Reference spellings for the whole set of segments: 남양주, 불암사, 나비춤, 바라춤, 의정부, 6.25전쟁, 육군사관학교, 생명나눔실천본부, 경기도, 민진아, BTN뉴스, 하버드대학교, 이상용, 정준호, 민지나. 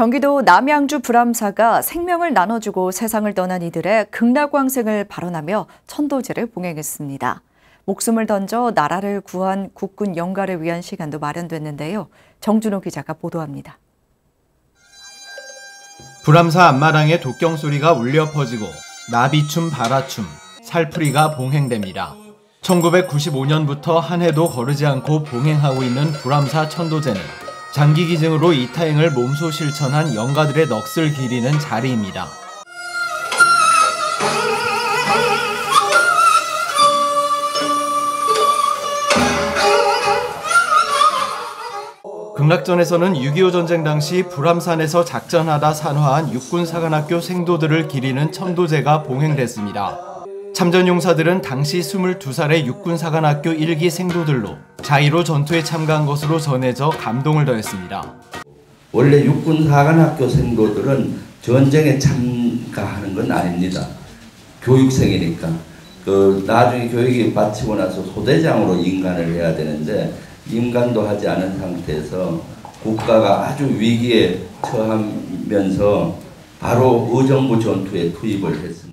경기도 남양주 불암사가 생명을 나눠주고 세상을 떠난 이들의 극락왕생을 발언하며 천도제를 봉행했습니다. 목숨을 던져 나라를 구한 국군 영가를 위한 시간도 마련됐는데요. 정준호 기자가 보도합니다. 불암사 앞마당에 독경 소리가 울려 퍼지고 나비춤, 바라춤, 살풀이가 봉행됩니다. 1995년부터 한 해도 거르지 않고 봉행하고 있는 불암사 천도제는 장기 기증으로 이타행을 몸소 실천한 영가들의 넋을 기리는 자리입니다. 극락전에서는 6.25전쟁 당시 불암산에서 작전하다 산화한 육군사관학교 생도들을 기리는 천도제가 봉행됐습니다. 참전용사들은 당시 22살의 육군사관학교 1기 생도들로 자의로 전투에 참가한 것으로 전해져 감동을 더했습니다. 원래 육군사관학교 생도들은 전쟁에 참가하는 건 아닙니다. 교육생이니까. 나중에 교육이 마치고 나서 소대장으로 임관을 해야 되는데 임관도 하지 않은 상태에서 국가가 아주 위기에 처하면서 바로 의정부 전투에 투입을 했습니다.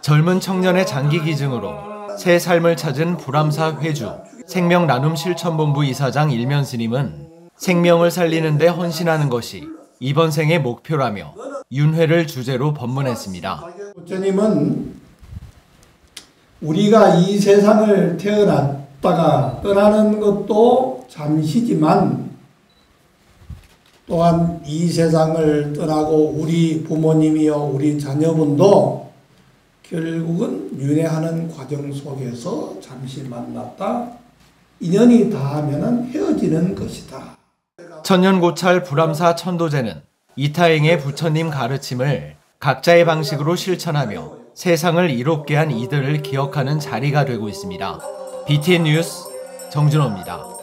젊은 청년의 장기 기증으로 새 삶을 찾은 불암사 회주 생명나눔실천본부 이사장 일면스님은 생명을 살리는 데 헌신하는 것이 이번 생의 목표라며 윤회를 주제로 법문했습니다. 부처님은 우리가 이 세상을 태어났다가 떠나는 것도 잠시지만 또한 이 세상을 떠나고 우리 부모님이요 우리 자녀분도 결국은 윤회하는 과정 속에서 잠시 만났다 인연이 닿으면 헤어지는 것이다. 천년고찰 불암사 천도제는 이타행의 부처님 가르침을 각자의 방식으로 실천하며 세상을 이롭게 한 이들을 기억하는 자리가 되고 있습니다. BTN뉴스 정준호입니다.